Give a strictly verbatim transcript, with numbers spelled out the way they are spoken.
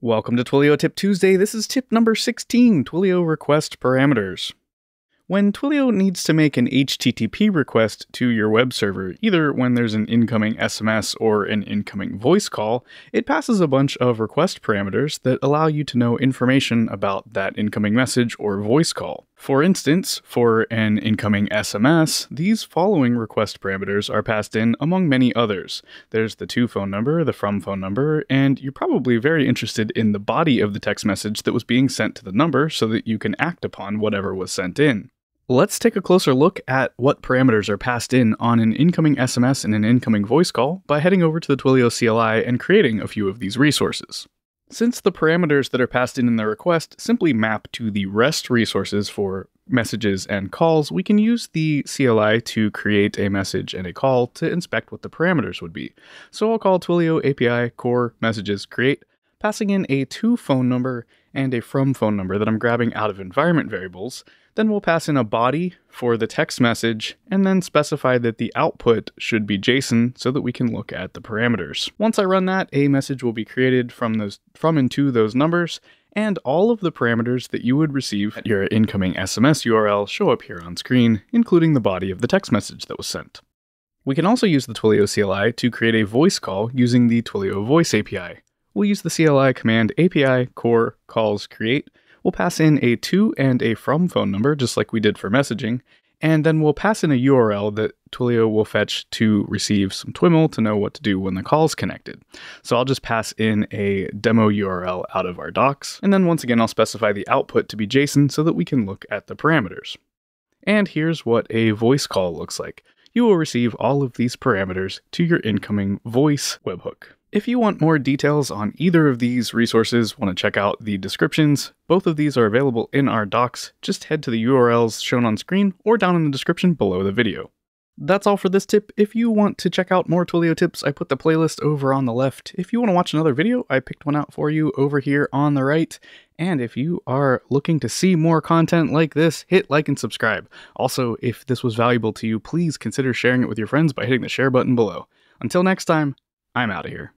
Welcome to Twilio Tip Tuesday. This is tip number sixteen, Twilio Request Parameters. When Twilio needs to make an H T T P request to your web server, either when there's an incoming S M S or an incoming voice call, it passes a bunch of request parameters that allow you to know information about that incoming message or voice call. For instance, for an incoming S M S, these following request parameters are passed in among many others. There's the to phone number, the from phone number, and you're probably very interested in the body of the text message that was being sent to the number so that you can act upon whatever was sent in. Let's take a closer look at what parameters are passed in on an incoming S M S and an incoming voice call by heading over to the Twilio C L I and creating a few of these resources. Since the parameters that are passed in in the request simply map to the REST resources for messages and calls, we can use the C L I to create a message and a call to inspect what the parameters would be. So I'll call Twilio A P I core messages create, passing in a to phone number and a from phone number that I'm grabbing out of environment variables. Then we'll pass in a body for the text message and then specify that the output should be JSON so that we can look at the parameters. Once I run that, a message will be created from those from and to those numbers, and all of the parameters that you would receive at your incoming S M S U R L show up here on screen, including the body of the text message that was sent. We can also use the Twilio C L I to create a voice call using the Twilio Voice A P I. We'll use the C L I command A P I core calls create. We'll pass in a to and a from phone number, just like we did for messaging, and then we'll pass in a U R L that Twilio will fetch to receive some TwiML to know what to do when the call's connected. So I'll just pass in a demo U R L out of our docs, and then once again I'll specify the output to be JSON so that we can look at the parameters. And here's what a voice call looks like. You will receive all of these parameters to your incoming voice webhook. If you want more details on either of these resources, want to check out the descriptions, both of these are available in our docs. Just head to the U R Ls shown on screen or down in the description below the video. That's all for this tip. If you want to check out more Twilio tips, I put the playlist over on the left. If you want to watch another video, I picked one out for you over here on the right. And if you are looking to see more content like this, hit like and subscribe. Also, if this was valuable to you, please consider sharing it with your friends by hitting the share button below. Until next time, I'm out of here.